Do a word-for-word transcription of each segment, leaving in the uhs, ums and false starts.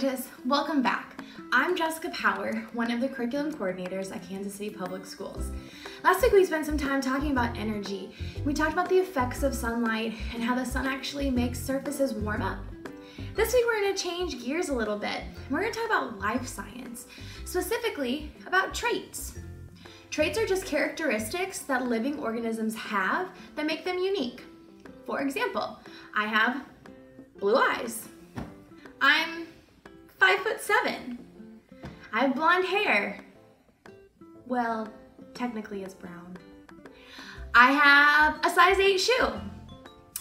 scientists, welcome back. I'm Jessica Power, one of the curriculum coordinators at Kansas City Public Schools. Last week we spent some time talking about energy. We talked about the effects of sunlight and how the sun actually makes surfaces warm up. This week we're going to change gears a little bit. We're going to talk about life science, specifically about traits. Traits are just characteristics that living organisms have that make them unique. For example, I have blue eyes. I'm five foot seven. I have blonde hair. Well, technically it's brown. I have a size eight shoe.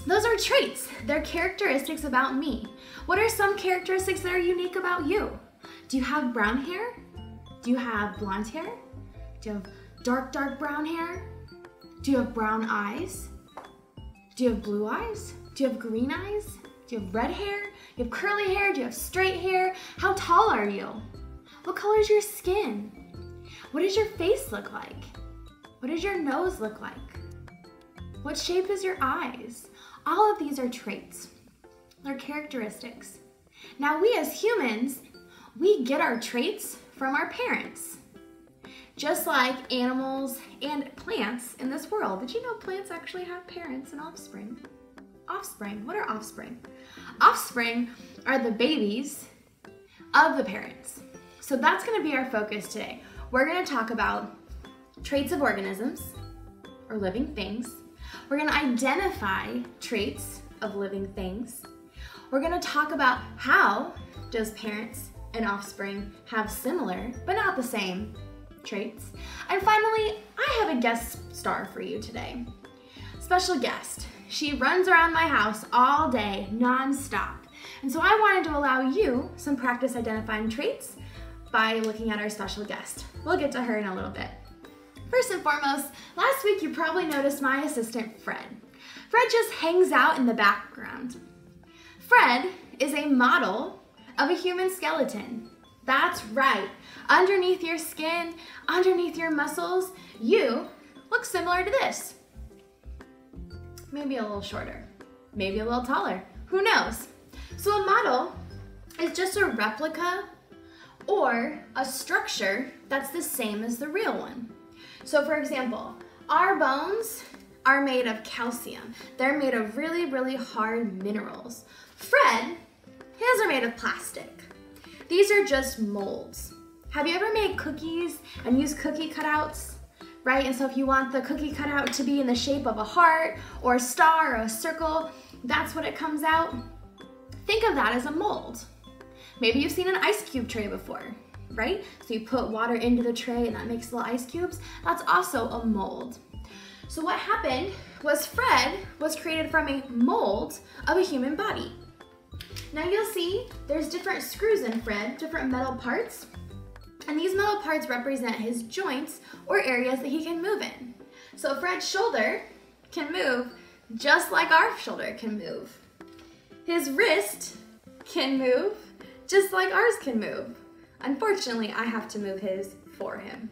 Those are traits. They're characteristics about me. What are some characteristics that are unique about you? Do you have brown hair? Do you have blonde hair? Do you have dark, dark brown hair? Do you have brown eyes? Do you have blue eyes? Do you have green eyes? Do you have red hair? Do you have curly hair? Do you have straight hair? How tall are you? What color is your skin? What does your face look like? What does your nose look like? What shape is your eyes? All of these are traits. They're characteristics. Now we as humans, we get our traits from our parents. Just like animals and plants in this world. Did you know plants actually have parents and offspring? Offspring, what are offspring? Offspring are the babies of the parents. So that's gonna be our focus today. We're gonna talk about traits of organisms or living things. We're gonna identify traits of living things. We're gonna talk about how does parents and offspring have similar, but not the same traits. And finally, I have a guest star for you today. Special guest. She runs around my house all day, nonstop. And so I wanted to allow you some practice identifying traits by looking at our special guest. We'll get to her in a little bit. First and foremost, last week you probably noticed my assistant, Fred. Fred just hangs out in the background. Fred is a model of a human skeleton. That's right. Underneath your skin, underneath your muscles, you look similar to this. Maybe a little shorter, maybe a little taller, who knows? So a model is just a replica or a structure that's the same as the real one. So for example, our bones are made of calcium. They're made of really, really hard minerals. Fred, his are made of plastic. These are just molds. Have you ever made cookies and used cookie cutouts? Right, and so if you want the cookie cutout to be in the shape of a heart or a star or a circle, that's what it comes out. Think of that as a mold. Maybe you've seen an ice cube tray before, right? So you put water into the tray and that makes little ice cubes. That's also a mold. So what happened was Fred was created from a mold of a human body. Now you'll see there's different screws in Fred, different metal parts. And these metal parts represent his joints or areas that he can move in. So Fred's shoulder can move just like our shoulder can move. His wrist can move just like ours can move. Unfortunately, I have to move his for him.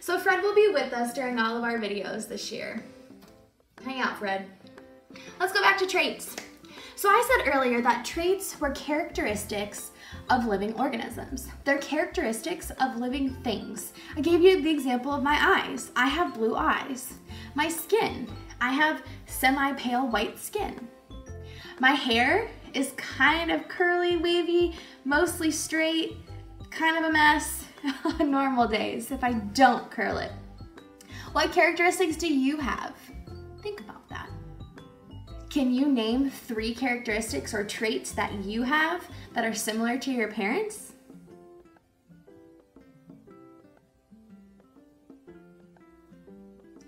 So Fred will be with us during all of our videos this year. Hang out, Fred. Let's go back to traits. So I said earlier that traits were characteristics of living organisms. They're characteristics of living things. I gave you the example of my eyes. I have blue eyes. My skin, I have semi-pale white skin. My hair is kind of curly, wavy, mostly straight, kind of a mess on normal days if I don't curl it. What characteristics do you have? Think about that. Can you name three characteristics or traits that you have that are similar to your parents?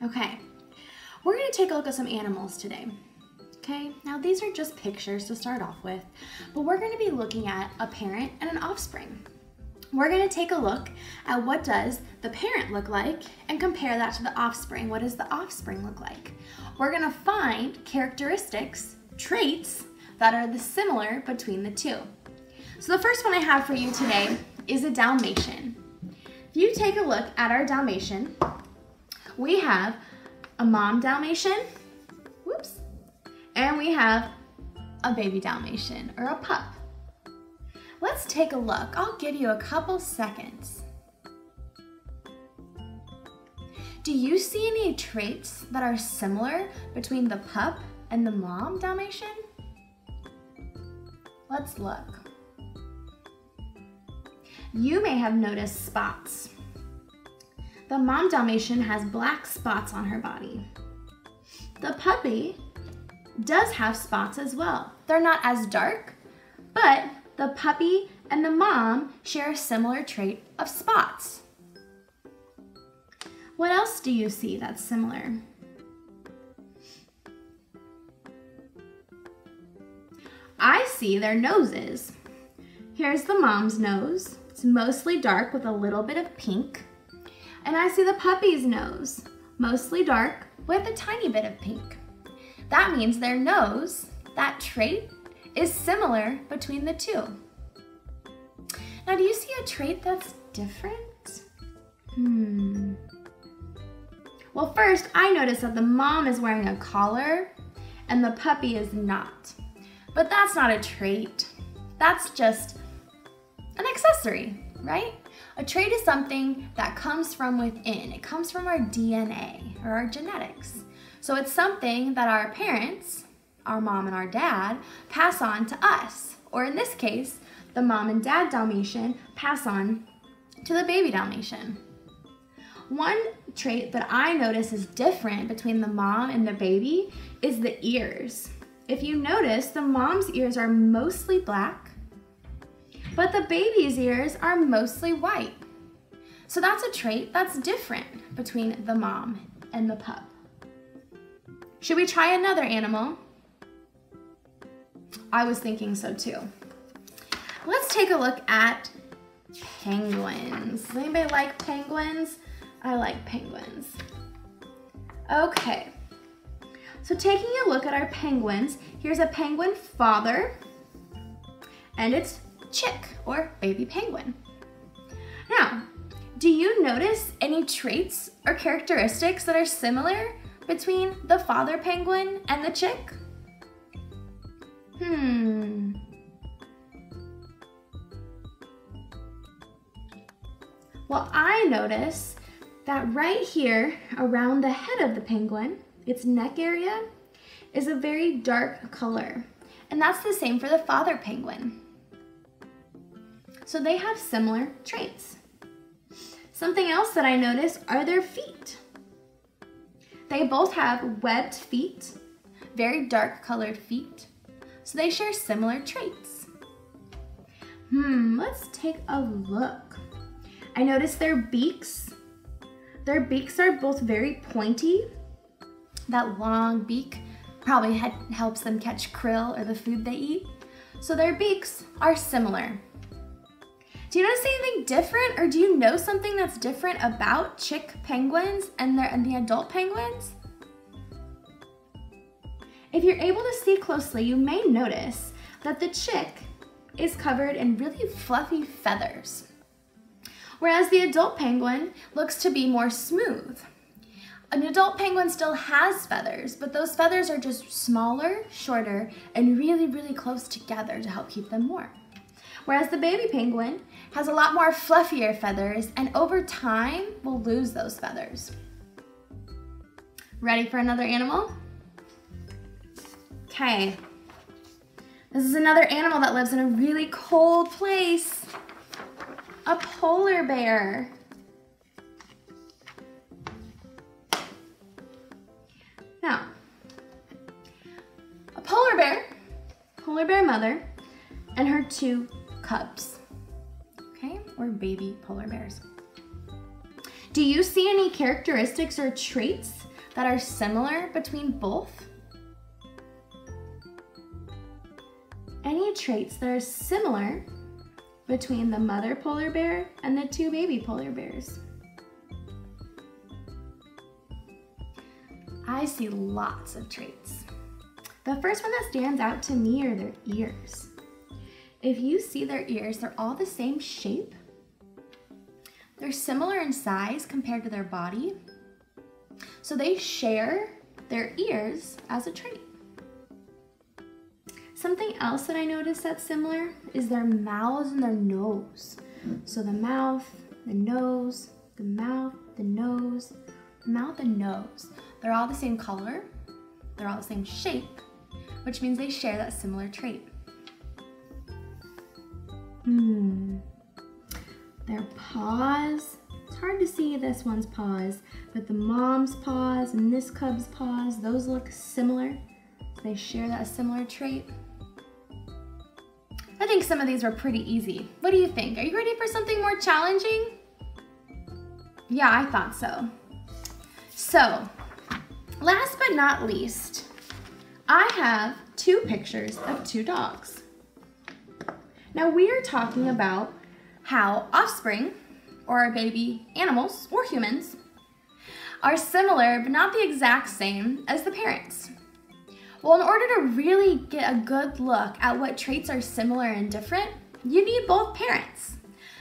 Okay, we're gonna take a look at some animals today. Okay, now these are just pictures to start off with, but we're gonna be looking at a parent and an offspring. We're gonna take a look at what does the parent look like and compare that to the offspring. What does the offspring look like? We're gonna find characteristics, traits, that are the similar between the two. So the first one I have for you today is a Dalmatian. If you take a look at our Dalmatian, we have a mom Dalmatian, whoops, and we have a baby Dalmatian or a pup. Let's take a look. I'll give you a couple seconds. Do you see any traits that are similar between the pup and the mom Dalmatian? Let's look. You may have noticed spots. The mom Dalmatian has black spots on her body. The puppy does have spots as well. They're not as dark, but the puppy and the mom share a similar trait of spots. What else do you see that's similar? I see their noses. Here's the mom's nose. It's mostly dark with a little bit of pink. And I see the puppy's nose, mostly dark with a tiny bit of pink. That means their nose, that trait, is similar between the two. Now, do you see a trait that's different? Hmm. Well, first, I noticed that the mom is wearing a collar and the puppy is not. But that's not a trait. That's just an accessory, right? A trait is something that comes from within. It comes from our D N A or our genetics. So it's something that our parents, our mom and our dad, pass on to us. Or in this case, the mom and dad Dalmatian pass on to the baby Dalmatian. One trait that I notice is different between the mom and the baby is the ears. If you notice, the mom's ears are mostly black, but the baby's ears are mostly white. So that's a trait that's different between the mom and the pup. Should we try another animal? I was thinking so too. Let's take a look at penguins. Does anybody like penguins? I like penguins. Okay, so taking a look at our penguins, here's a penguin father and its chick or baby penguin. Now, do you notice any traits or characteristics that are similar between the father penguin and the chick? Hmm. Well, I notice that right here around the head of the penguin, its neck area, is a very dark color. And that's the same for the father penguin. So they have similar traits. Something else that I noticed are their feet. They both have webbed feet, very dark colored feet. So they share similar traits. Hmm, let's take a look. I noticed their beaks. Their beaks are both very pointy. That long beak probably helps them catch krill or the food they eat. So their beaks are similar. Do you notice anything different, or do you know something that's different about chick penguins and, their, and the adult penguins? If you're able to see closely, you may notice that the chick is covered in really fluffy feathers, whereas the adult penguin looks to be more smooth. An adult penguin still has feathers, but those feathers are just smaller, shorter, and really, really close together to help keep them warm. Whereas the baby penguin has a lot more fluffier feathers, and over time will lose those feathers. Ready for another animal? Okay, this is another animal that lives in a really cold place, a polar bear. Now, a polar bear, polar bear mother, and her two cubs, okay, or baby polar bears. Do you see any characteristics or traits that are similar between both? Any traits that are similar between the mother polar bear and the two baby polar bears? I see lots of traits. The first one that stands out to me are their ears. If you see their ears, they're all the same shape. They're similar in size compared to their body. So they share their ears as a trait. Something else that I noticed that's similar is their mouths and their nose. So the mouth, the nose, the mouth, the nose, mouth and nose. They're all the same color, they're all the same shape, which means they share that similar trait. Hmm. Their paws. It's hard to see this one's paws, but the mom's paws and this cub's paws, those look similar. They share that similar trait. I think some of these were pretty easy. What do you think? Are you ready for something more challenging? Yeah, I thought so. So, last but not least, I have two pictures of two dogs. Now we are talking about how offspring, or baby animals, or humans, are similar but not the exact same as the parents. Well, in order to really get a good look at what traits are similar and different, you need both parents.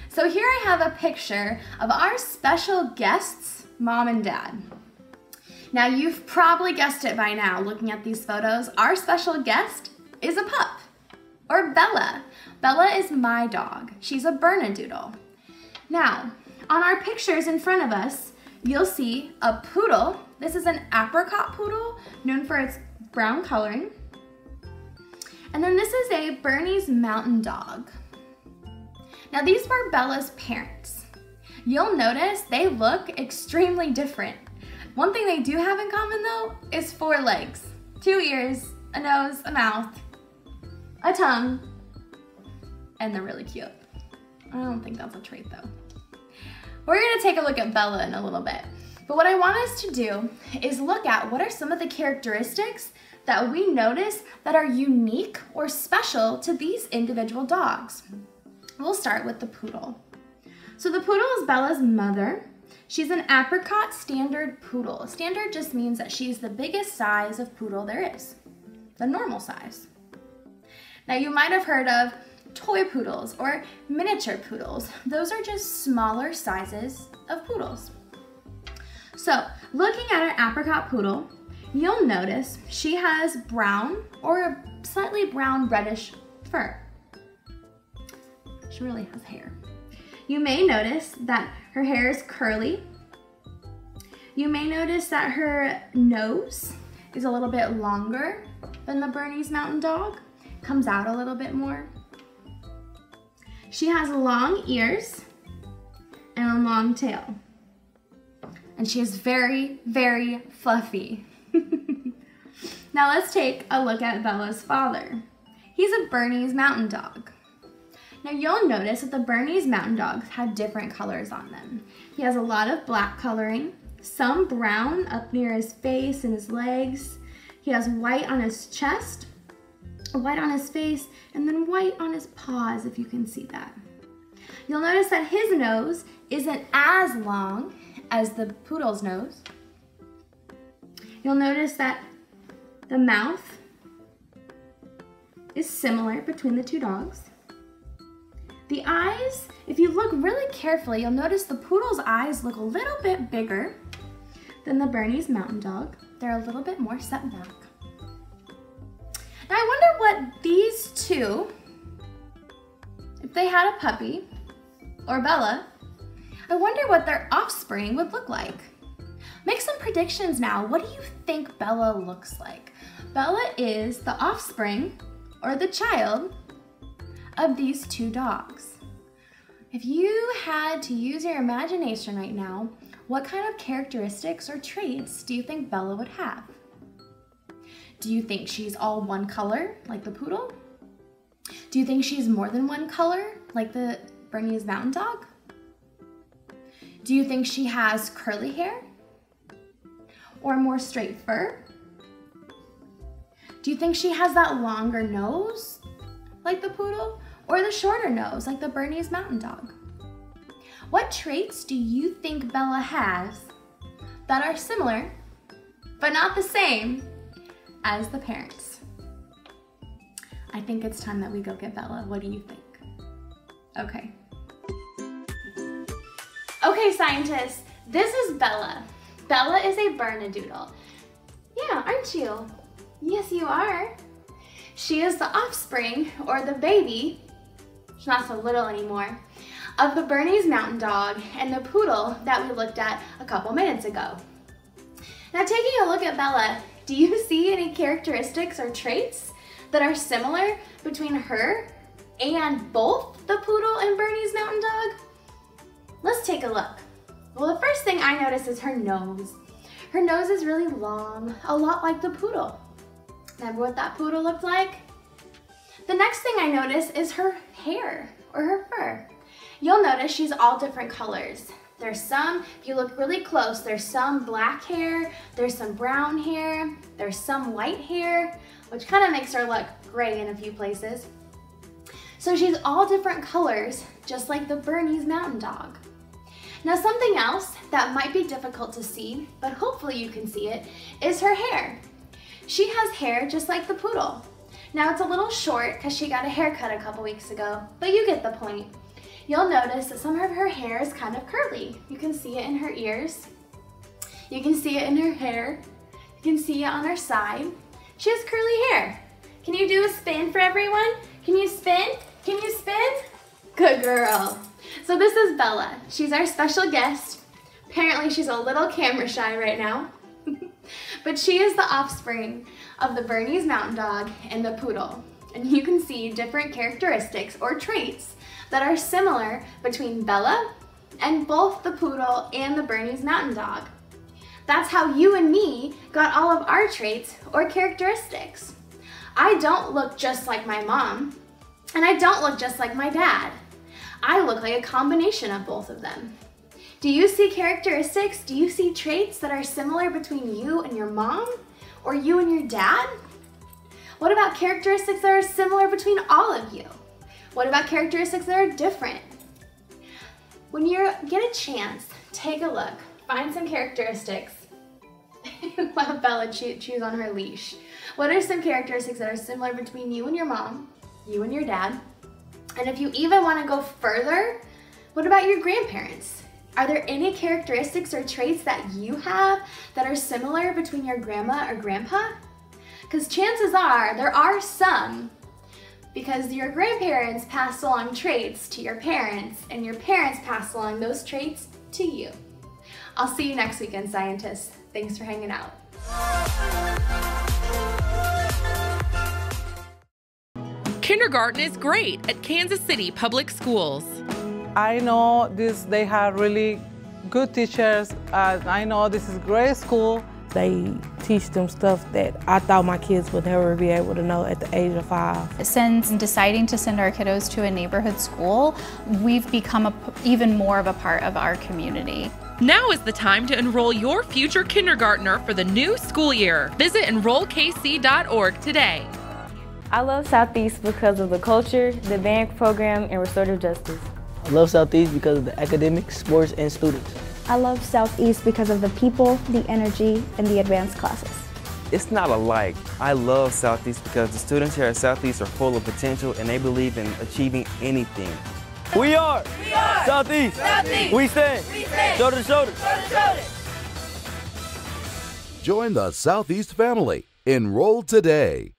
So here I have a picture of our special guests, mom and dad. Now you've probably guessed it by now looking at these photos, our special guest is a pup, or Bella. Bella is my dog. She's a Bernedoodle. Now, on our pictures in front of us, you'll see a poodle. This is an apricot poodle, known for its brown coloring. And then this is a Bernese Mountain Dog. Now these were Bella's parents. You'll notice they look extremely different. One thing they do have in common though is four legs, two ears, a nose, a mouth, a tongue, and they're really cute. I don't think that's a trait though. We're gonna take a look at Bella in a little bit. But what I want us to do is look at what are some of the characteristics that we notice that are unique or special to these individual dogs. We'll start with the poodle. So the poodle is Bella's mother. She's an apricot standard poodle. Standard just means that she's the biggest size of poodle there is, the normal size. Now you might have heard of toy poodles or miniature poodles. Those are just smaller sizes of poodles. So, looking at our apricot poodle, you'll notice she has brown or slightly brown reddish fur. She really has hair. You may notice that her hair is curly. You may notice that her nose is a little bit longer than the Bernese Mountain Dog. It comes out a little bit more. She has long ears and a long tail. And she is very, very fluffy. Now let's take a look at Bella's father. He's a Bernese Mountain Dog. Now you'll notice that the Bernese Mountain Dogs have different colors on them. He has a lot of black coloring, some brown up near his face and his legs. He has white on his chest, white on his face, and then white on his paws, if you can see that. You'll notice that his nose isn't as long as the poodle's nose. You'll notice that the mouth is similar between the two dogs. The eyes, if you look really carefully, you'll notice the poodle's eyes look a little bit bigger than the Bernese Mountain Dog. They're a little bit more set back. Now I wonder what these two, if they had a puppy or Bella, I wonder what their offspring would look like. Make some predictions now. What do you think Bella looks like? Bella is the offspring, or the child, of these two dogs. If you had to use your imagination right now, what kind of characteristics or traits do you think Bella would have? Do you think she's all one color, like the poodle? Do you think she's more than one color, like the Bernese Mountain Dog? Do you think she has curly hair or more straight fur? Do you think she has that longer nose like the poodle or the shorter nose like the Bernese Mountain Dog? What traits do you think Bella has that are similar but not the same as the parents? I think it's time that we go get Bella. What do you think? Okay. Okay, scientists, this is Bella. Bella is a Bernedoodle. Yeah, aren't you? Yes, you are. She is the offspring, or the baby, she's not so little anymore, of the Bernese Mountain Dog and the poodle that we looked at a couple minutes ago. Now, taking a look at Bella, do you see any characteristics or traits that are similar between her and both the poodle and Bernese Mountain Dog? Let's take a look. Well, the first thing I notice is her nose. Her nose is really long, a lot like the poodle. Remember what that poodle looked like? The next thing I notice is her hair, or her fur. You'll notice she's all different colors. There's some, if you look really close, there's some black hair, there's some brown hair, there's some white hair, which kind of makes her look gray in a few places. So she's all different colors, just like the Bernese Mountain Dog. Now, something else that might be difficult to see, but hopefully you can see it, is her hair. She has hair just like the poodle. Now, it's a little short because she got a haircut a couple weeks ago, but you get the point. You'll notice that some of her hair is kind of curly. You can see it in her ears. You can see it in her hair. You can see it on her side. She has curly hair. Can you do a spin for everyone? Can you spin? Can you spin? Good girl. So this is Bella. She's our special guest. Apparently she's a little camera shy right now. But she is the offspring of the Bernese Mountain Dog and the poodle. And you can see different characteristics or traits that are similar between Bella and both the poodle and the Bernese Mountain Dog. That's how you and me got all of our traits or characteristics. I don't look just like my mom, and I don't look just like my dad. I look like a combination of both of them. Do you see characteristics? Do you see traits that are similar between you and your mom or you and your dad? What about characteristics that are similar between all of you? What about characteristics that are different? When you get a chance, take a look. Find some characteristics. Let Bella choose on her leash. What are some characteristics that are similar between you and your mom, you and your dad? And if you even want to go further, what about your grandparents? Are there any characteristics or traits that you have that are similar between your grandma or grandpa? Because chances are there are some, because your grandparents passed along traits to your parents and your parents passed along those traits to you. I'll see you next weekend, scientists. Thanks for hanging out. Kindergarten is great at Kansas City Public Schools. I know this, they have really good teachers. Uh, I know this is great school. They teach them stuff that I thought my kids would never be able to know at the age of five. Since deciding to send our kiddos to a neighborhood school, we've become a, even more of a part of our community. Now is the time to enroll your future kindergartner for the new school year. Visit enroll k c dot org today. I love Southeast because of the culture, the bank program, and restorative justice. I love Southeast because of the academics, sports, and students. I love Southeast because of the people, the energy, and the advanced classes. It's not alike. I love Southeast because the students here at Southeast are full of potential and they believe in achieving anything. We are, we are. Southeast. Southeast. We stand. We stand. Shoulder to shoulder. Shoulder to shoulder. Join the Southeast family. Enroll today.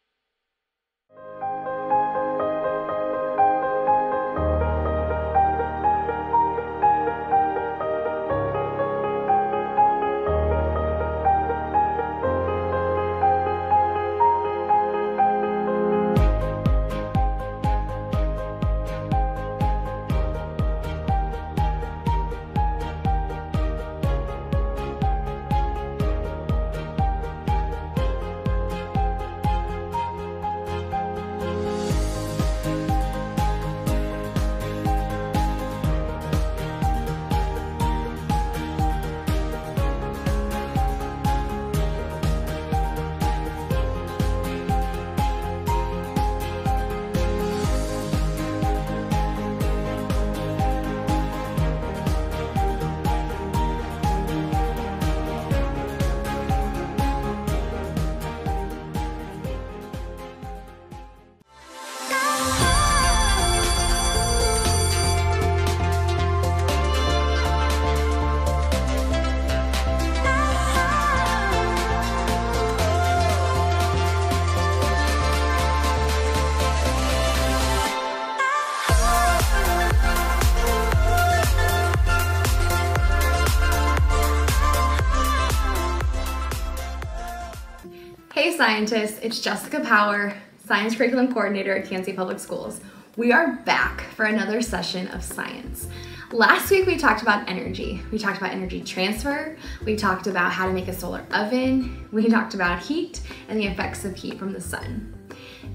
scientists, it's Jessica Power, Science Curriculum Coordinator at Kansas City Public Schools. We are back for another session of science. Last week we talked about energy. We talked about energy transfer, we talked about how to make a solar oven, we talked about heat and the effects of heat from the sun.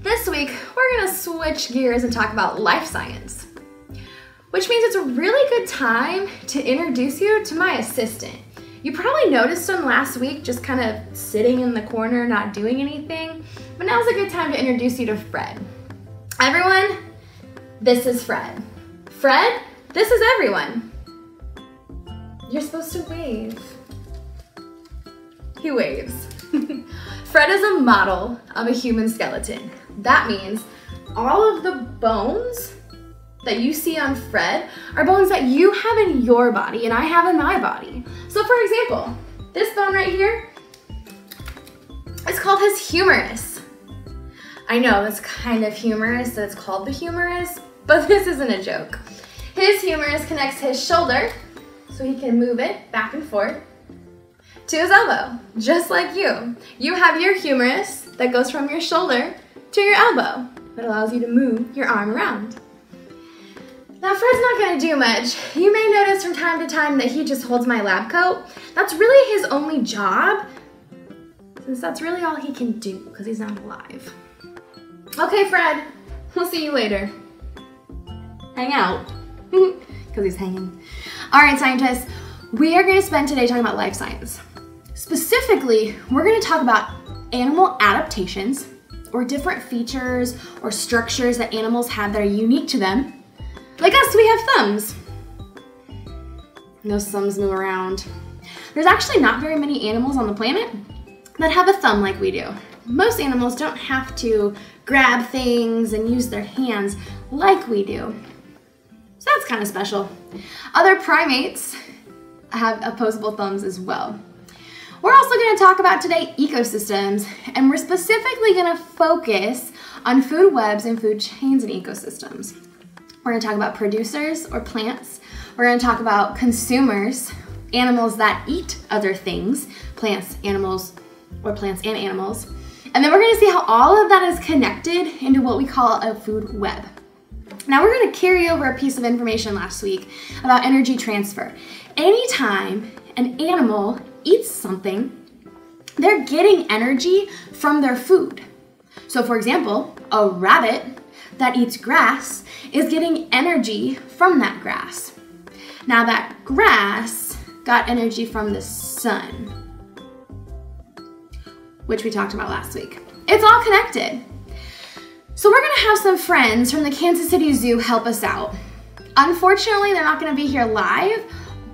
This week we're gonna switch gears and talk about life science, which means it's a really good time to introduce you to my assistant. You probably noticed him last week just kind of sitting in the corner not doing anything, but now's a good time to introduce you to Fred. Everyone, this is Fred. Fred, this is everyone. You're supposed to wave. He waves. Fred is a model of a human skeleton. That means all of the bones that you see on Fred are bones that you have in your body and I have in my body. So for example, this bone right here is called his humerus. I know it's kind of humorous that it's called the humerus, but this isn't a joke. His humerus connects his shoulder, so he can move it back and forth, to his elbow, just like you. You have your humerus that goes from your shoulder to your elbow. It allows you to move your arm around. Now Fred's not gonna do much. You may notice from time to time that he just holds my lab coat. That's really his only job, since that's really all he can do because he's not alive. Okay, Fred, we'll see you later. Hang out, because he's hanging. All right, scientists, we are gonna spend today talking about life science. Specifically, we're gonna talk about animal adaptations, or different features or structures that animals have that are unique to them. Like us, we have thumbs. Those thumbs move around. There's actually not very many animals on the planet that have a thumb like we do. Most animals don't have to grab things and use their hands like we do. So that's kind of special. Other primates have opposable thumbs as well. We're also going to talk about today ecosystems, and we're specifically going to focus on food webs and food chains and ecosystems. We're going to talk about producers or plants. We're going to talk about consumers, animals that eat other things, plants, animals, or plants and animals. And then we're going to see how all of that is connected into what we call a food web. Now we're going to carry over a piece of information last week about energy transfer. Anytime an animal eats something, they're getting energy from their food. So for example, a rabbit that eats grass is getting energy from that grass. Now that grass got energy from the sun, which we talked about last week. It's all connected. So we're gonna have some friends from the Kansas City Zoo help us out. Unfortunately, they're not gonna be here live,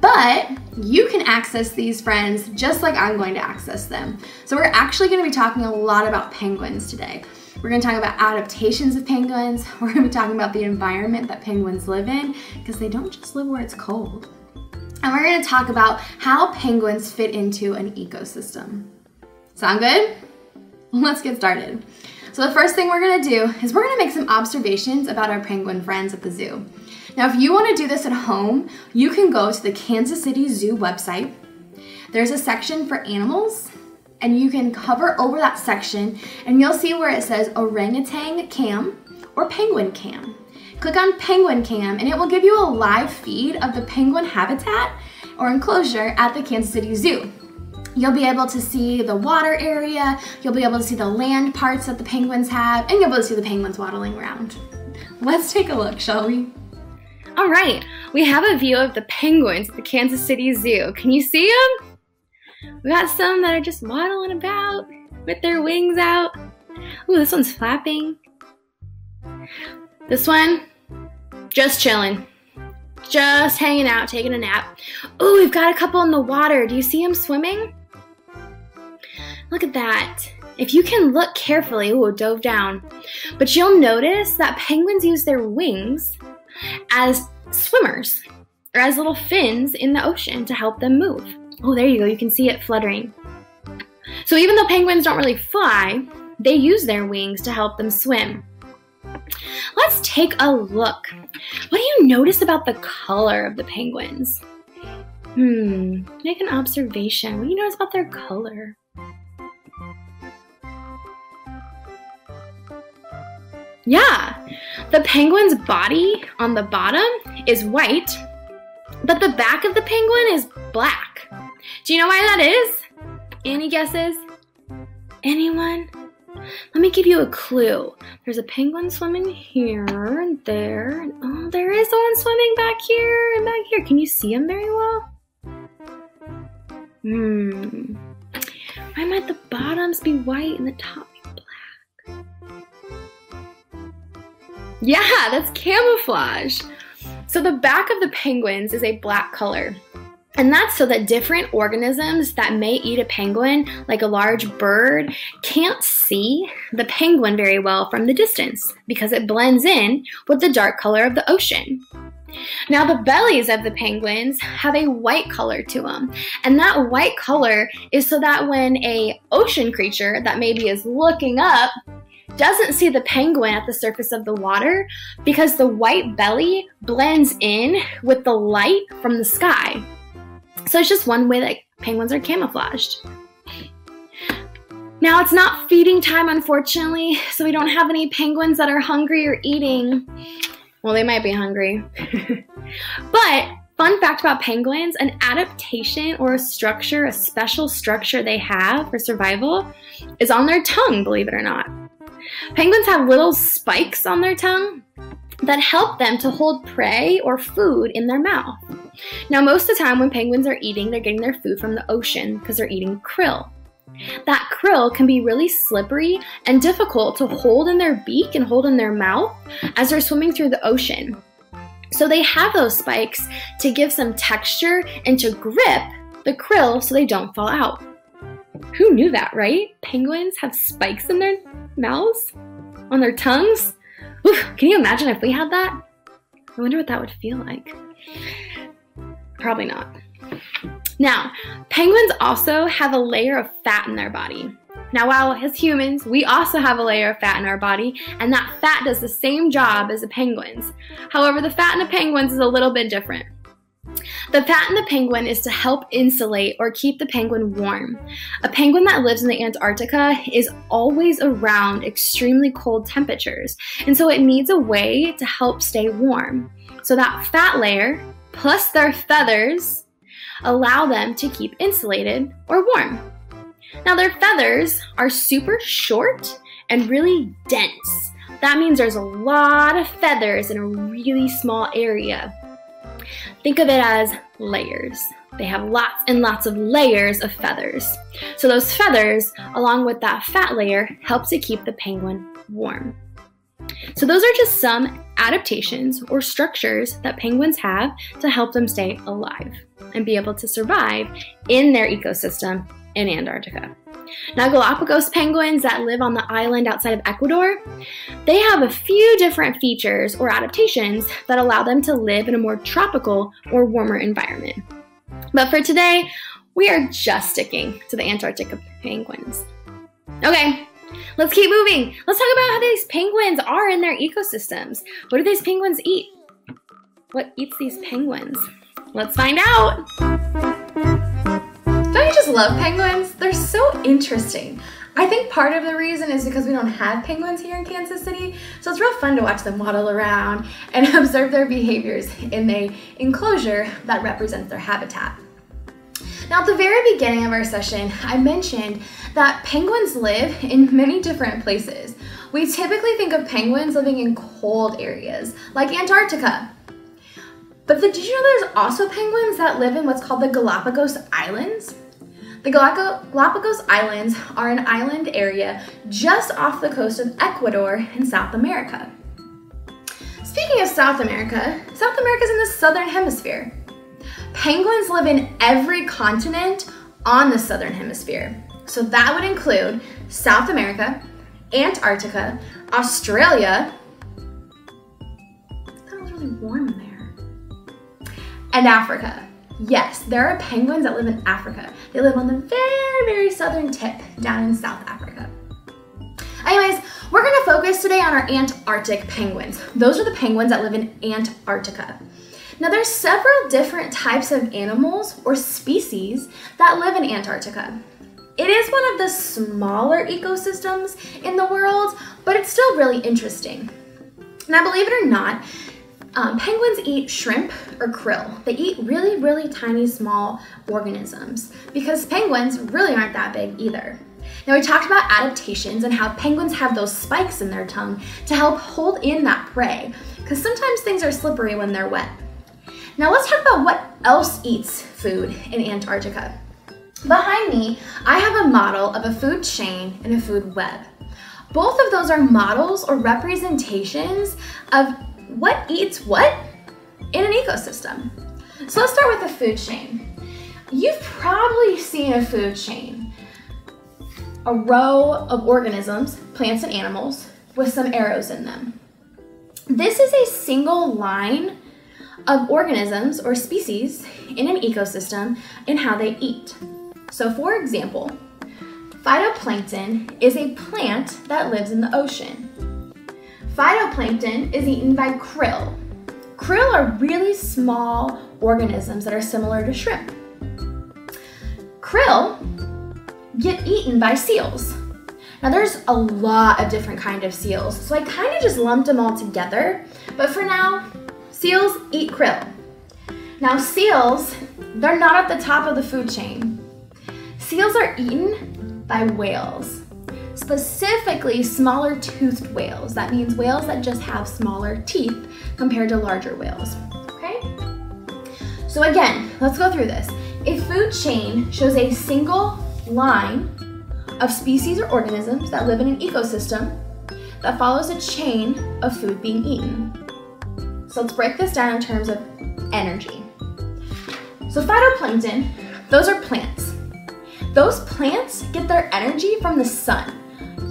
but you can access these friends just like I'm going to access them. So we're actually gonna be talking a lot about penguins today. We're gonna talk about adaptations of penguins. We're gonna be talking about the environment that penguins live in, because they don't just live where it's cold. And we're gonna talk about how penguins fit into an ecosystem. Sound good? Let's get started. So the first thing we're gonna do is we're gonna make some observations about our penguin friends at the zoo. Now, if you wanna do this at home, you can go to the Kansas City Zoo website. There's a section for animals, and you can hover over that section and you'll see where it says orangutan cam or penguin cam. Click on penguin cam and it will give you a live feed of the penguin habitat or enclosure at the Kansas City Zoo. You'll be able to see the water area, you'll be able to see the land parts that the penguins have, and you'll be able to see the penguins waddling around. Let's take a look, shall we? All right, we have a view of the penguins at the Kansas City Zoo. Can you see them? We got some that are just waddling about with their wings out. Ooh, this one's flapping. This one, just chilling. Just hanging out, taking a nap. Ooh, we've got a couple in the water. Do you see them swimming? Look at that. If you can look carefully, ooh, dove down. But you'll notice that penguins use their wings as swimmers or as little fins in the ocean to help them move. Oh, there you go, you can see it fluttering. So even though penguins don't really fly, they use their wings to help them swim. Let's take a look. What do you notice about the color of the penguins? Hmm, make an observation. What do you notice about their color? Yeah, the penguin's body on the bottom is white, but the back of the penguin is black. Do you know why that is? Any guesses? Anyone? Let me give you a clue. There's a penguin swimming here and there. And oh, there is one swimming back here and back here. Can you see him very well? Hmm. Why might the bottoms be white and the top be black? Yeah, that's camouflage. So the back of the penguins is a black color. And that's so that different organisms that may eat a penguin, like a large bird, can't see the penguin very well from the distance because it blends in with the dark color of the ocean. Now the bellies of the penguins have a white color to them, and that white color is so that when an ocean creature that maybe is looking up doesn't see the penguin at the surface of the water because the white belly blends in with the light from the sky. So it's just one way that penguins are camouflaged. Now it's not feeding time, unfortunately, so we don't have any penguins that are hungry or eating. Well, they might be hungry. But fun fact about penguins, an adaptation or a structure, a special structure they have for survival is on their tongue, believe it or not. Penguins have little spikes on their tongue that help them to hold prey or food in their mouth. Now, most of the time when penguins are eating, they're getting their food from the ocean because they're eating krill. That krill can be really slippery and difficult to hold in their beak and hold in their mouth as they're swimming through the ocean. So they have those spikes to give some texture and to grip the krill so they don't fall out. Who knew that, right? Penguins have spikes in their mouths, on their tongues. Oof, can you imagine if we had that? I wonder what that would feel like. Probably not. Now, penguins also have a layer of fat in their body. Now, while as humans, we also have a layer of fat in our body, and that fat does the same job as a penguin's. However, the fat in the penguins is a little bit different. The fat in the penguin is to help insulate or keep the penguin warm. A penguin that lives in the Antarctica is always around extremely cold temperatures, and so it needs a way to help stay warm. So that fat layer, plus their feathers, allow them to keep insulated or warm. Now their feathers are super short and really dense. That means there's a lot of feathers in a really small area. Think of it as layers. They have lots and lots of layers of feathers. So those feathers, along with that fat layer, helps to keep the penguin warm. So those are just some adaptations or structures that penguins have to help them stay alive and be able to survive in their ecosystem in Antarctica. Now, Galapagos penguins that live on the island outside of Ecuador, they have a few different features or adaptations that allow them to live in a more tropical or warmer environment. But for today, we are just sticking to the Antarctica penguins. Okay, let's keep moving. Let's talk about how these penguins are in their ecosystems. What do these penguins eat? What eats these penguins? Let's find out. Don't you just love penguins? They're so interesting. I think part of the reason is because we don't have penguins here in Kansas City, so it's real fun to watch them waddle around and observe their behaviors in the enclosure that represents their habitat. Now, at the very beginning of our session, I mentioned that penguins live in many different places. We typically think of penguins living in cold areas, like Antarctica. But the, did you know there's also penguins that live in what's called the Galapagos Islands? The Galapagos Islands are an island area just off the coast of Ecuador in South America. Speaking of South America, South America is in the southern hemisphere. Penguins live in every continent on the southern hemisphere. So that would include South America, Antarctica, Australia. That was really warm there. And Africa. Yes, there are penguins that live in Africa. They live on the very, very southern tip down in South Africa. Anyways, we're gonna focus today on our Antarctic penguins. Those are the penguins that live in Antarctica. Now there's several different types of animals or species that live in Antarctica. It is one of the smaller ecosystems in the world, but it's still really interesting. Now, believe it or not, um, penguins eat shrimp or krill. They eat really, really tiny, small organisms because penguins really aren't that big either. Now, we talked about adaptations and how penguins have those spikes in their tongue to help hold in that prey, because sometimes things are slippery when they're wet. Now, let's talk about what else eats food in Antarctica. Behind me, I have a model of a food chain and a food web. Both of those are models or representations of what eats what in an ecosystem. So let's start with the food chain. You've probably seen a food chain. A row of organisms, plants and animals, with some arrows in them. This is a single line of organisms or species in an ecosystem and how they eat. So for example, phytoplankton is a plant that lives in the ocean. Phytoplankton is eaten by krill. Krill are really small organisms that are similar to shrimp. Krill get eaten by seals. Now there's a lot of different kinds of seals, so I kind of just lumped them all together, but for now, seals eat krill. Now seals, they're not at the top of the food chain. Seals are eaten by whales, specifically smaller toothed whales. That means whales that just have smaller teeth compared to larger whales, okay? So again, let's go through this. A food chain shows a single line of species or organisms that live in an ecosystem that follows a chain of food being eaten. So let's break this down in terms of energy. So phytoplankton, those are plants. Those plants get their energy from the sun.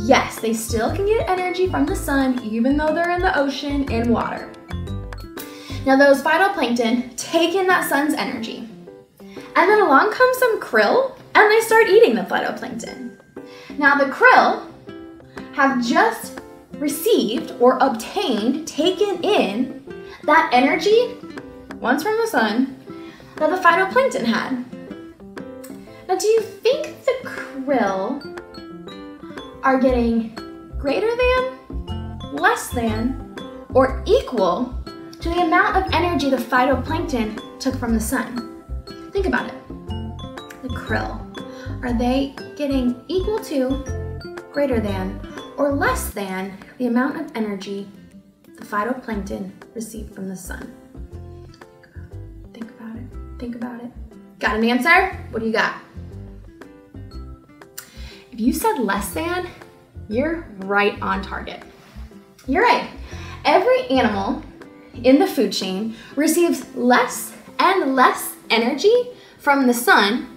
Yes, they still can get energy from the sun even though they're in the ocean and water. Now those phytoplankton take in that sun's energy. And then along comes some krill, and they start eating the phytoplankton. Now the krill have just received or obtained, taken in, that energy, once from the sun, that the phytoplankton had. Now do you think the krill are getting greater than, less than, or equal to the amount of energy the phytoplankton took from the sun? Think about it. The krill, are they getting equal to, greater than, or less than the amount of energy the phytoplankton received from the sun? Think about it, think about it. Got an answer? What do you got? If you said less than, you're right on target. You're right. Every animal in the food chain receives less and less energy from the sun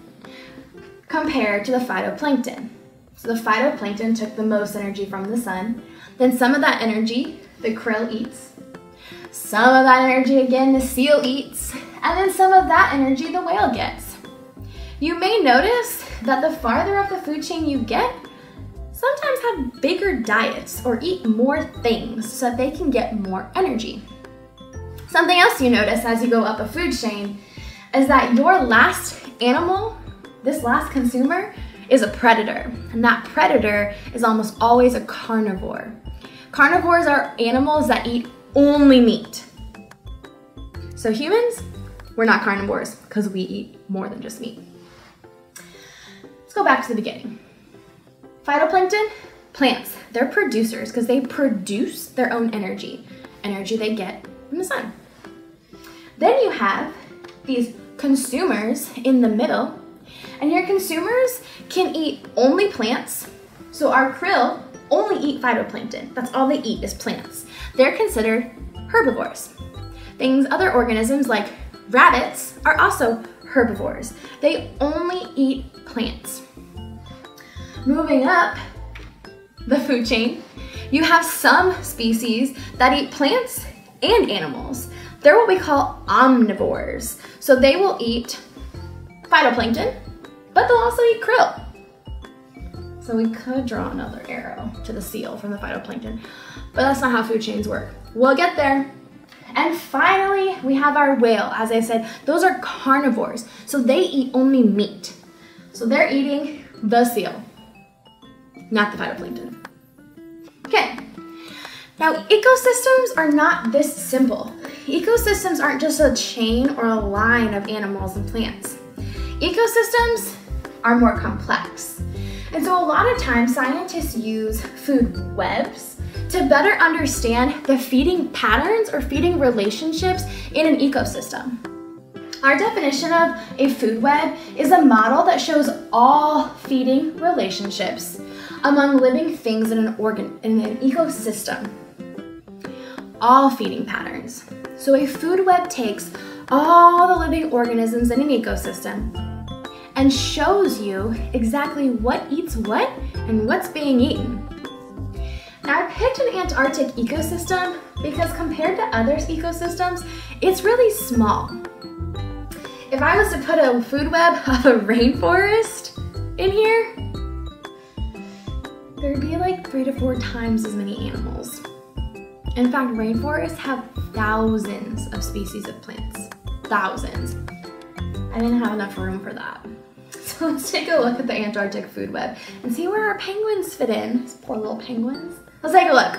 compared to the phytoplankton. So the phytoplankton took the most energy from the sun. Then some of that energy the krill eats. Some of that energy again the seal eats. And then some of that energy the whale gets. You may notice that the farther up the food chain you get, sometimes have bigger diets or eat more things so that they can get more energy. Something else you notice as you go up a food chain is that your last animal, this last consumer, is a predator, and that predator is almost always a carnivore. Carnivores are animals that eat only meat. So humans, we're not carnivores because we eat more than just meat. Let's go back to the beginning. Phytoplankton, plants, they're producers because they produce their own energy, energy they get from the sun. Then you have these consumers in the middle, and your consumers can eat only plants. So our krill only eat phytoplankton. That's all they eat is plants. They're considered herbivores. Things, other organisms like rabbits are also herbivores. They only eat plants. Moving up the food chain, you have some species that eat plants and animals. They're what we call omnivores. So they will eat phytoplankton, but they'll also eat krill. So we could draw another arrow to the seal from the phytoplankton, but that's not how food chains work. We'll get there. And finally, we have our whale. As I said, those are carnivores, so they eat only meat. So they're eating the seal, not the phytoplankton. Okay, Now, ecosystems are not this simple. Ecosystems aren't just a chain or a line of animals and plants. Ecosystems are more complex. And so a lot of times scientists use food webs to better understand the feeding patterns or feeding relationships in an ecosystem. Our definition of a food web is a model that shows all feeding relationships among living things in an organ in an ecosystem. All feeding patterns. So a food web takes all the living organisms in an ecosystem and shows you exactly what eats what and what's being eaten. Now, I picked an Antarctic ecosystem because compared to other ecosystems, it's really small. If I was to put a food web of a rainforest in here, there'd be like three to four times as many animals. In fact, rainforests have thousands of species of plants. Thousands. I didn't have enough room for that. So let's take a look at the Antarctic food web and see where our penguins fit in. These poor little penguins. Let's take a look.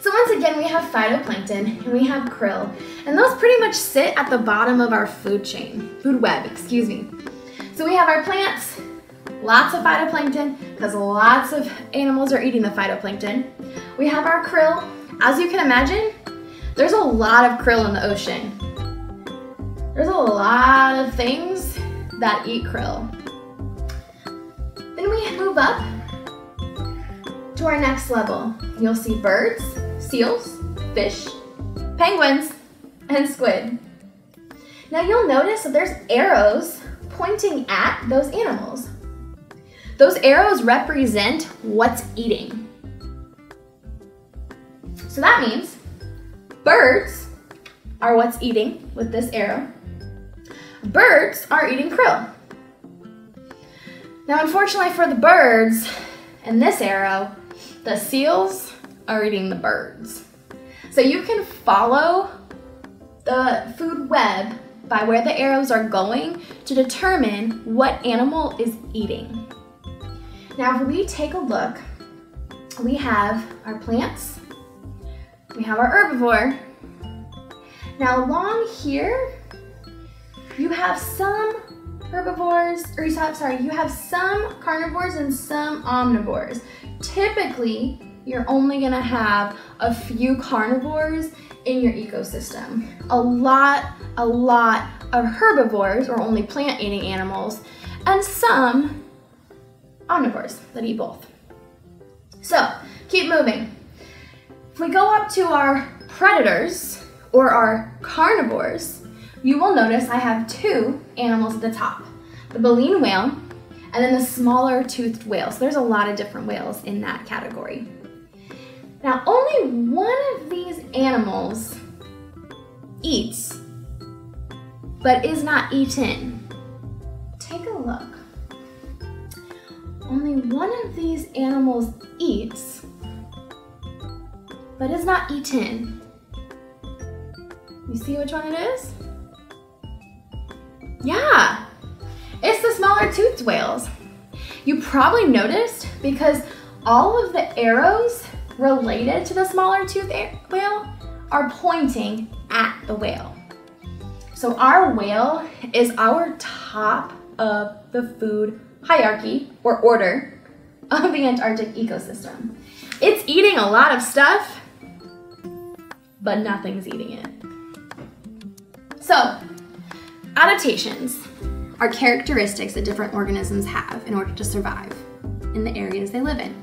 So once again, we have phytoplankton and we have krill, and those pretty much sit at the bottom of our food chain, food web, excuse me. So we have our plants, lots of phytoplankton, because lots of animals are eating the phytoplankton. We have our krill. As you can imagine, there's a lot of krill in the ocean. There's a lot of things that eat krill. Then we move up to our next level. You'll see birds, seals, fish, penguins, and squid. Now you'll notice that there's arrows pointing at those animals. Those arrows represent what's eating. So that means birds are what's eating with this arrow. Birds are eating krill. Now, unfortunately for the birds, in this arrow, the seals are eating the birds. So you can follow the food web by where the arrows are going to determine what animal is eating. Now, if we take a look, we have our plants, we have our herbivore. Now, along here, you have some herbivores, or you have, sorry, you have some carnivores and some omnivores. Typically, you're only gonna have a few carnivores in your ecosystem. A lot, a lot of herbivores, or only plant-eating animals, and some omnivores that eat both. So, keep moving. If we go up to our predators, or our carnivores, you will notice I have two animals at the top, the baleen whale and then the smaller toothed whale. So there's a lot of different whales in that category. Now, only one of these animals eats, but is not eaten. Take a look. Only one of these animals eats, but is not eaten. You see which one it is? Yeah, it's the smaller toothed whales. You probably noticed because all of the arrows related to the smaller toothed whale are pointing at the whale. So our whale is our top of the food hierarchy or order of the Antarctic ecosystem. It's eating a lot of stuff, but nothing's eating it. So, adaptations are characteristics that different organisms have in order to survive in the areas they live in.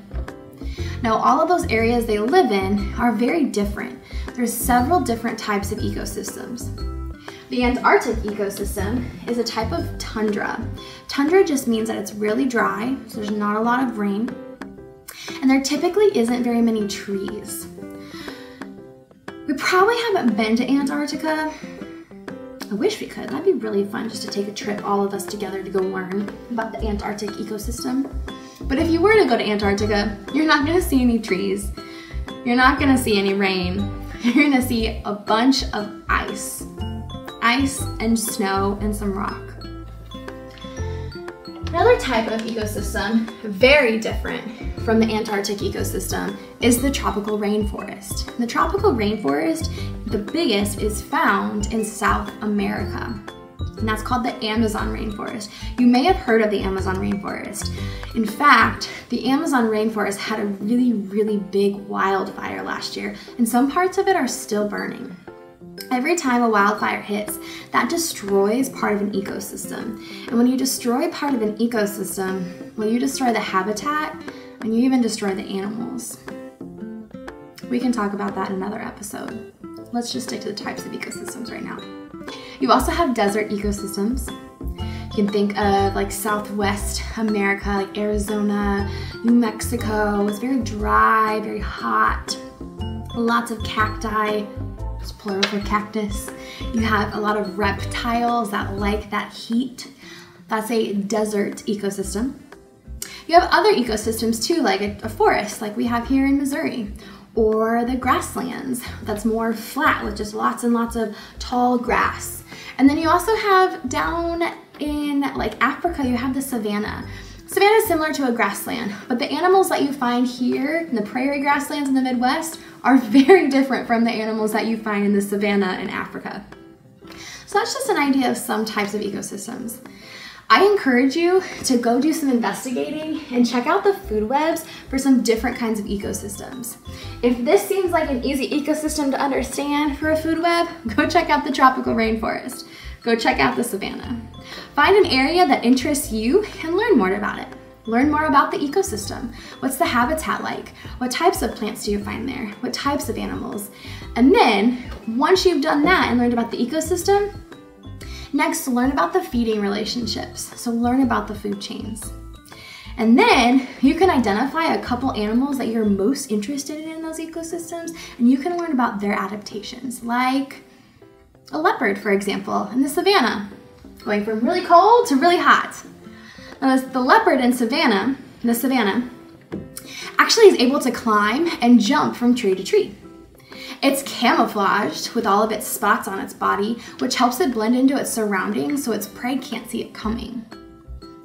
Now, all of those areas they live in are very different. There's several different types of ecosystems. The Antarctic ecosystem is a type of tundra. Tundra just means that it's really dry, so there's not a lot of rain, and there typically isn't very many trees. We probably haven't been to Antarctica. I wish we could. That'd be really fun just to take a trip, all of us together, to go learn about the Antarctic ecosystem. But if you were to go to Antarctica, you're not going to see any trees. You're not going to see any rain. You're going to see a bunch of ice. Ice and snow and some rock. Another type of ecosystem, very different from the Antarctic ecosystem is the tropical rainforest. The tropical rainforest, the biggest, is found in South America, and that's called the Amazon rainforest. You may have heard of the Amazon rainforest. In fact, the Amazon rainforest had a really, really big wildfire last year, and some parts of it are still burning. Every time a wildfire hits, that destroys part of an ecosystem. And when you destroy part of an ecosystem, well, you destroy the habitat, and you even destroy the animals. We can talk about that in another episode. Let's just stick to the types of ecosystems right now. You also have desert ecosystems. You can think of like Southwest America, like Arizona, New Mexico. It's very dry, very hot, lots of cacti. It's plural for cactus. You have a lot of reptiles that like that heat. That's a desert ecosystem. You have other ecosystems too, like a, a forest, like we have here in Missouri, or the grasslands that's more flat with just lots and lots of tall grass. And then you also have down in like Africa, you have the savanna. Savanna is similar to a grassland, but the animals that you find here in the prairie grasslands in the Midwest are very different from the animals that you find in the savanna in Africa. So that's just an idea of some types of ecosystems. I encourage you to go do some investigating and check out the food webs for some different kinds of ecosystems. If this seems like an easy ecosystem to understand for a food web, go check out the tropical rainforest. Go check out the savanna. Find an area that interests you and learn more about it. Learn more about the ecosystem. What's the habitat like? What types of plants do you find there? What types of animals? And then, once you've done that and learned about the ecosystem, next, learn about the feeding relationships. So learn about the food chains. And then you can identify a couple animals that you're most interested in in those ecosystems, and you can learn about their adaptations, like a leopard, for example, in the savanna, going from really cold to really hot. Now, the leopard in savanna, in the savanna actually is able to climb and jump from tree to tree. It's camouflaged with all of its spots on its body, which helps it blend into its surroundings so its prey can't see it coming.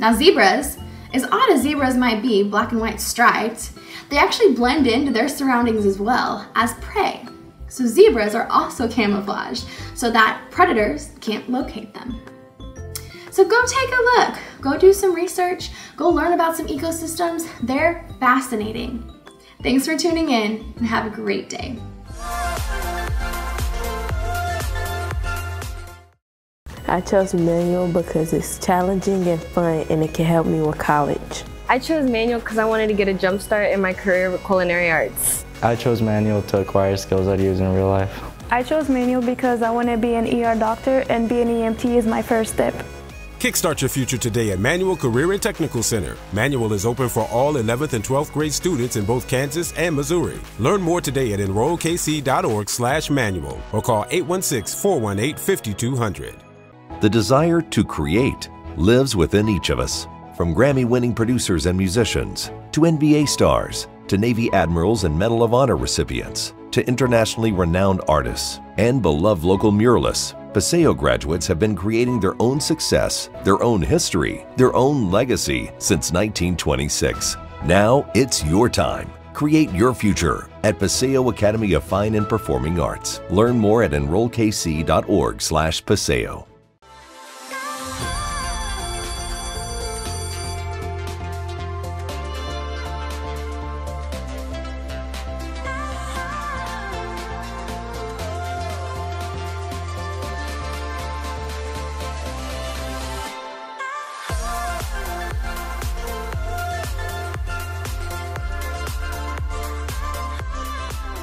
Now, zebras, as odd as zebras might be, black and white striped, they actually blend into their surroundings as well as prey. So zebras are also camouflaged so that predators can't locate them. So go take a look, go do some research, go learn about some ecosystems. They're fascinating. Thanks for tuning in and have a great day. I chose manual because it's challenging and fun and it can help me with college. I chose manual because I wanted to get a jump start in my career with culinary arts. I chose manual to acquire skills I'd use in real life. I chose manual because I want to be an E R doctor and being an E M T is my first step. Kickstart your future today at Manual Career and Technical Center. Manual is open for all eleventh and twelfth grade students in both Kansas and Missouri. Learn more today at enroll k c dot org slash manual or call eight one six, four one eight, five two zero zero. The desire to create lives within each of us. From Grammy-winning producers and musicians, to N B A stars, to Navy admirals and Medal of Honor recipients, to internationally renowned artists, and beloved local muralists, Paseo graduates have been creating their own success, their own history, their own legacy since nineteen twenty-six. Now it's your time. Create your future at Paseo Academy of Fine and Performing Arts. Learn more at enroll k c dot org slash paseo.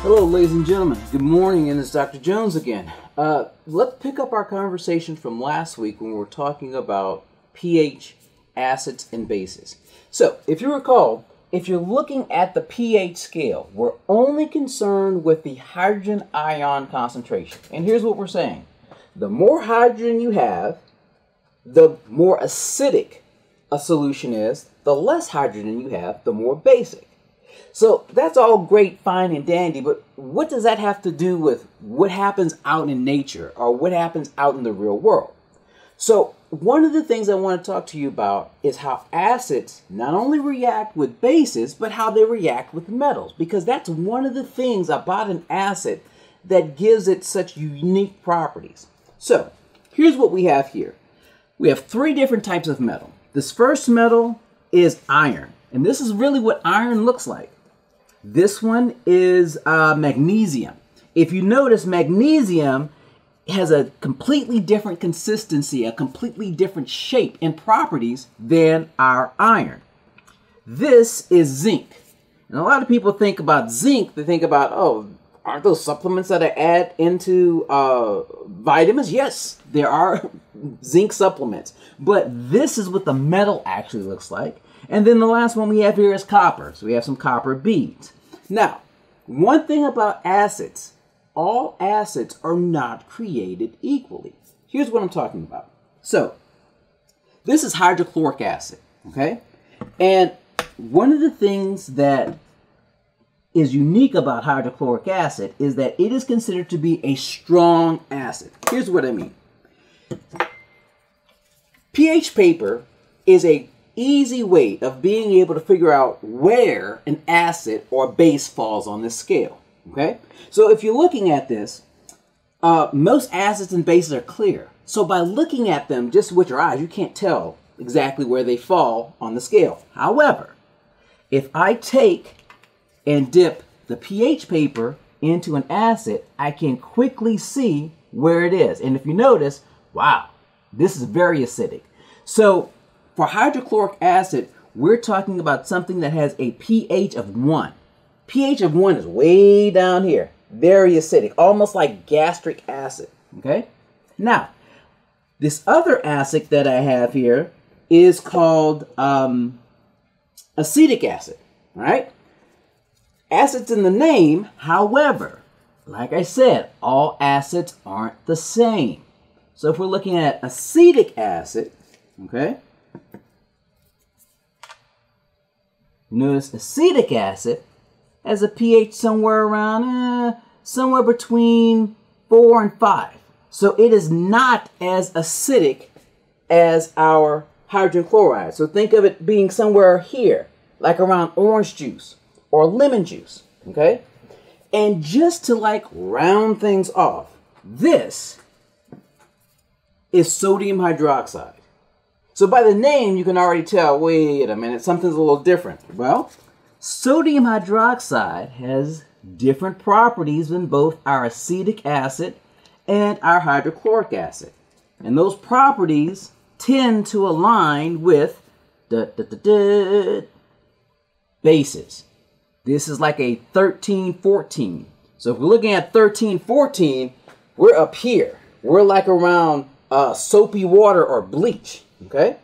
Hello, ladies and gentlemen. Good morning, and it's Doctor Jones again. Uh, let's pick up our conversation from last week when we were talking about pH, acids, and bases. So, if you recall, if you're looking at the pH scale, we're only concerned with the hydrogen ion concentration. And here's what we're saying. The more hydrogen you have, the more acidic a solution is. The less hydrogen you have, the more basic. So that's all great, fine, and dandy, but what does that have to do with what happens out in nature or what happens out in the real world? So one of the things I want to talk to you about is how acids not only react with bases, but how they react with metals, because that's one of the things about an acid that gives it such unique properties. So here's what we have here. We have three different types of metal. This first metal is iron, and this is really what iron looks like. This one is uh, magnesium. If you notice, magnesium has a completely different consistency, a completely different shape and properties than our iron. This is zinc. And a lot of people think about zinc, they think about, oh, aren't those supplements that I add into uh, vitamins? Yes, there are zinc supplements. But this is what the metal actually looks like. And then the last one we have here is copper. So we have some copper beads. Now, one thing about acids, all acids are not created equally. Here's what I'm talking about. So this is hydrochloric acid, okay? And one of the things that is unique about hydrochloric acid is that it is considered to be a strong acid. Here's what I mean. pH paper is a easy way of being able to figure out where an acid or base falls on this scale, okay? So if you're looking at this, uh, most acids and bases are clear. So by looking at them just with your eyes, you can't tell exactly where they fall on the scale. However, if I take and dip the pH paper into an acid, I can quickly see where it is. And if you notice, wow, this is very acidic. So for hydrochloric acid, we're talking about something that has a pH of one. pH of one is way down here, very acidic, almost like gastric acid, okay? Now, this other acid that I have here is called um, acetic acid, all right? Acid's in the name, however, like I said, all acids aren't the same. So if we're looking at acetic acid, okay? Notice acetic acid has a pH somewhere around, eh, somewhere between four and five. So it is not as acidic as our hydrogen chloride. So think of it being somewhere here, like around orange juice or lemon juice, okay? And just to like round things off, this is sodium hydroxide. So by the name, you can already tell, wait a minute, something's a little different. Well, sodium hydroxide has different properties than both our acetic acid and our hydrochloric acid. And those properties tend to align with da, da, da, da, bases. This is like a thirteen fourteen. So if we're looking at thirteen fourteen, we're up here. We're like around uh, soapy water or bleach. Okay?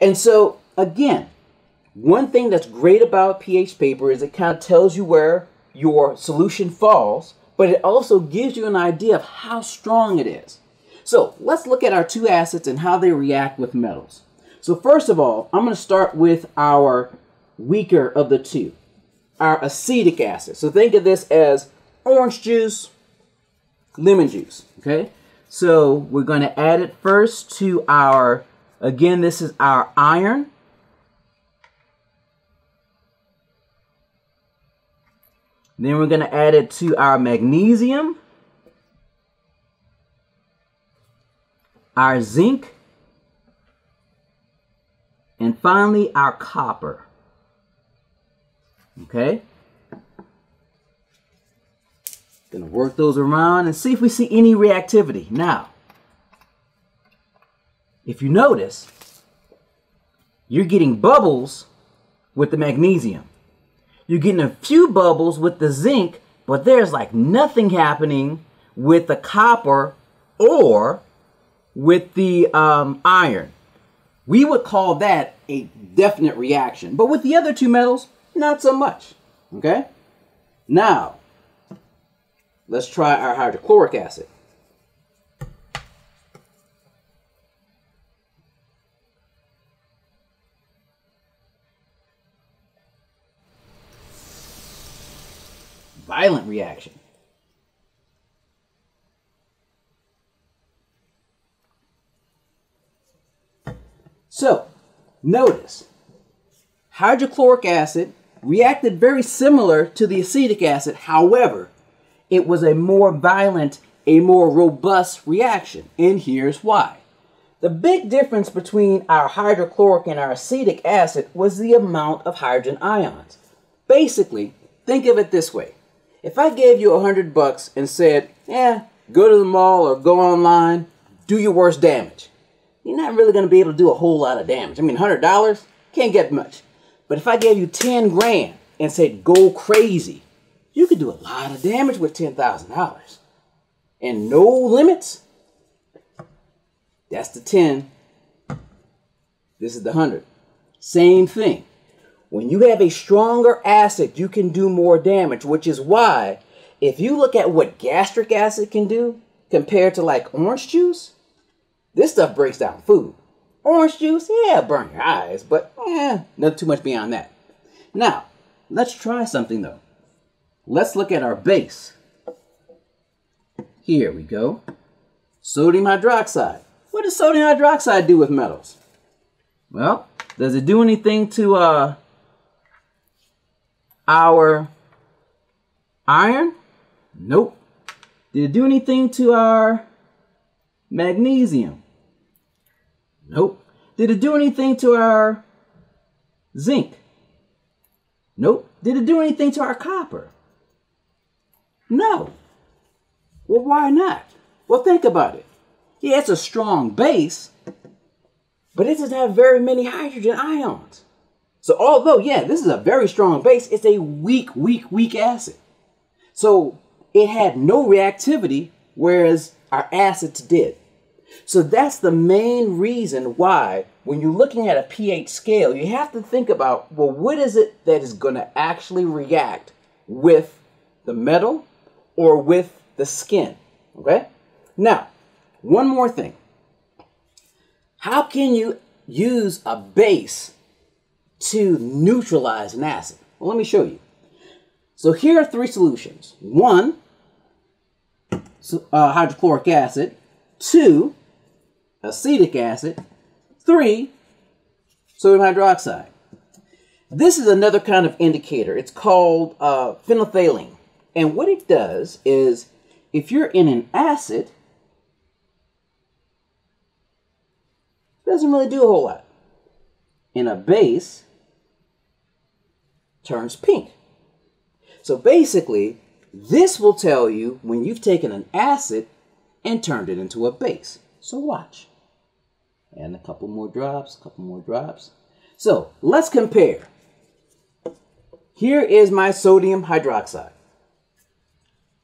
And so, again, one thing that's great about pH paper is it kind of tells you where your solution falls, but it also gives you an idea of how strong it is. So let's look at our two acids and how they react with metals. So first of all, I'm going to start with our weaker of the two, our acetic acid. So think of this as orange juice, lemon juice, okay? So we're going to add it first to our Again, this is our iron. Then we're going to add it to our magnesium, our zinc, and finally our copper. Okay? Going to work those around and see if we see any reactivity. Now, if you notice, you're getting bubbles with the magnesium. You're getting a few bubbles with the zinc, but there's like nothing happening with the copper or with the um, iron. We would call that a definite reaction, but with the other two metals, not so much, okay? Now, let's try our hydrochloric acid. Violent reaction. So notice hydrochloric acid reacted very similar to the acetic acid. However, it was a more violent, a more robust reaction. And here's why. The big difference between our hydrochloric and our acetic acid was the amount of hydrogen ions. Basically, think of it this way. If I gave you a hundred bucks and said, eh, go to the mall or go online, do your worst damage, you're not really going to be able to do a whole lot of damage. I mean, a hundred dollars, can't get much. But if I gave you ten grand and said, go crazy, you could do a lot of damage with ten thousand dollars. And no limits. That's the ten. This is the hundred. Same thing. When you have a stronger acid, you can do more damage, which is why if you look at what gastric acid can do compared to like orange juice, this stuff breaks down food. Orange juice, yeah, burn your eyes, but eh, not too much beyond that. Now, let's try something though. Let's look at our base. Here we go. Sodium hydroxide. What does sodium hydroxide do with metals? Well, does it do anything to uh, our iron? Nope. Did it do anything to our magnesium? Nope. Did it do anything to our zinc? Nope. Did it do anything to our copper? No. Well, why not? Well, think about it. Yeah, it's a strong base, but it doesn't have very many hydrogen ions. So although, yeah, this is a very strong base, it's a weak, weak, weak acid. So it had no reactivity, whereas our acids did. So that's the main reason why when you're looking at a pH scale, you have to think about, well, what is it that is going to actually react with the metal or with the skin, okay? Now, one more thing. How can you use a base to neutralize an acid? Well, let me show you. So here are three solutions. One, so, uh, hydrochloric acid. Two, acetic acid. Three, sodium hydroxide. This is another kind of indicator. It's called uh, phenolphthalein. And what it does is, if you're in an acid, it doesn't really do a whole lot. In a base, turns pink. So basically, this will tell you when you've taken an acid and turned it into a base. So watch. And a couple more drops, a couple more drops. So let's compare. Here is my sodium hydroxide.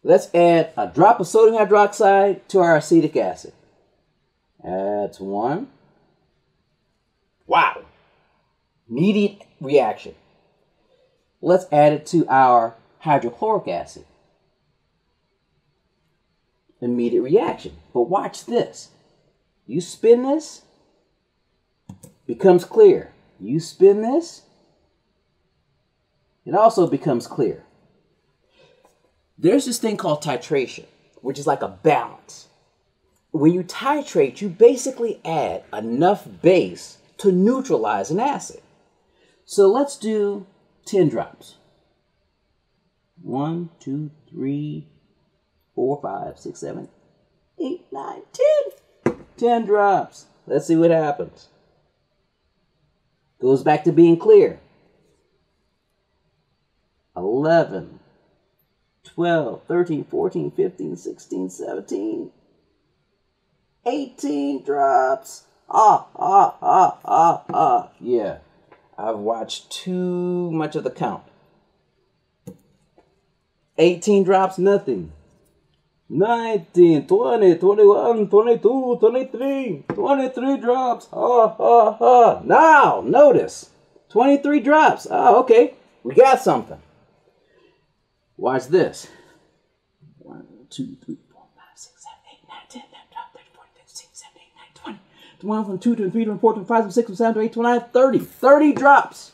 Let's add a drop of sodium hydroxide to our acetic acid. That's one. Wow. Immediate reaction. Let's add it to our hydrochloric acid. Immediate reaction. But watch this. You spin this, becomes clear. You spin this, it also becomes clear. There's this thing called titration, which is like a balance. When you titrate, you basically add enough base to neutralize an acid. So let's do ten drops. One, two, three, four, five, six, seven, eight, nine, ten. Ten drops. Let's see what happens. Goes back to being clear. Eleven. twelve, thirteen, fourteen, fifteen, sixteen, seventeen, eighteen drops. Ah, ah, ah, ah, ah. Yeah, I've watched too much of the count. eighteen drops, nothing. nineteen, twenty, twenty-one, twenty-two, twenty-three. twenty-three drops. Ah, ah, ah. Now, notice. twenty-three drops. Ah, okay. We got something. Watch this. one, two, three, four, five, six, seven, eight, nine, ten, eleven, twelve, thirteen, fourteen, fifteen, sixteen, seventeen, eighteen, nineteen, twenty. twenty-one, twenty-two, twenty-three, twenty-four, twenty-five, twenty-six, twenty-seven, twenty-eight, twenty-nine, thirty. thirty drops.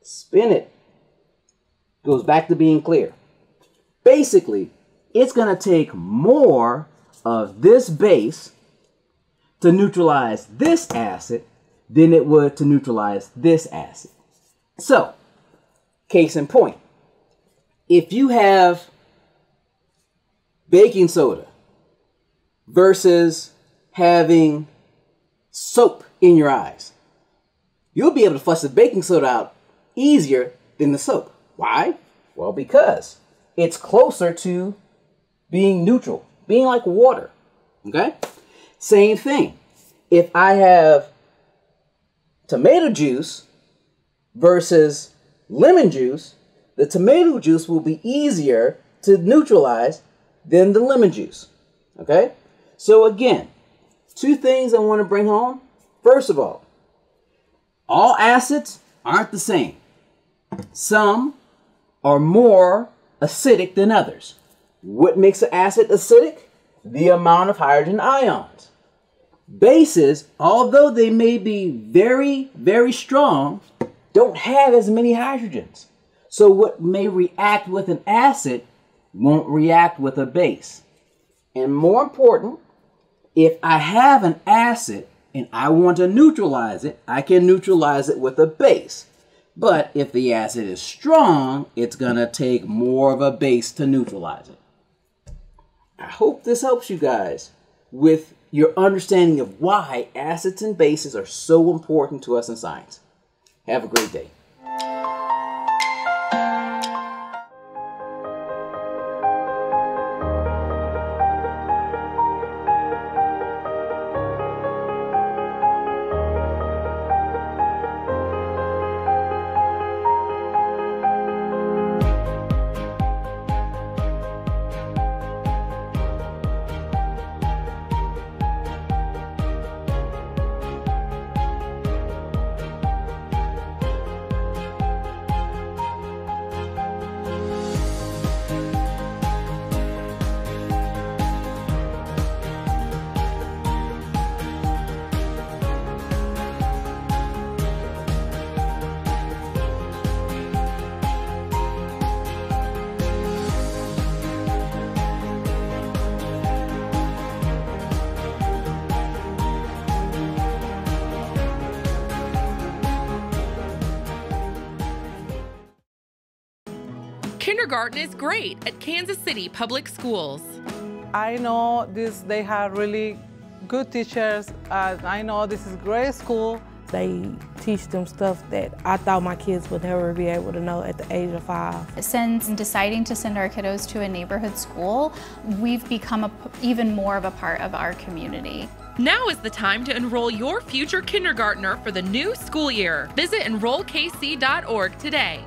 Spin it. Goes back to being clear. Basically, it's going to take more of this base to neutralize this acid than it would to neutralize this acid. So, case in point, if you have baking soda versus having soap in your eyes, you'll be able to flush the baking soda out easier than the soap. Why? Well, because it's closer to being neutral, being like water, okay? Same thing. If I have tomato juice versus lemon juice, the tomato juice will be easier to neutralize than the lemon juice, okay? So again, two things I want to bring home. First of all, all acids aren't the same. Some are more acidic than others. What makes an acid acidic? The amount of hydrogen ions. Bases, although they may be very, very strong, don't have as many hydrogens. So what may react with an acid won't react with a base. And more important, if I have an acid and I want to neutralize it, I can neutralize it with a base. But if the acid is strong, it's going to take more of a base to neutralize it. I hope this helps you guys with your understanding of why acids and bases are so important to us in science. Have a great day. Kindergarten is great at Kansas City Public Schools. I know this, they have really good teachers. Uh, I know this is great school. They teach them stuff that I thought my kids would never be able to know at the age of five. Since deciding to send our kiddos to a neighborhood school, we've become a, even more of a part of our community. Now is the time to enroll your future kindergartner for the new school year. Visit enroll k c dot org today.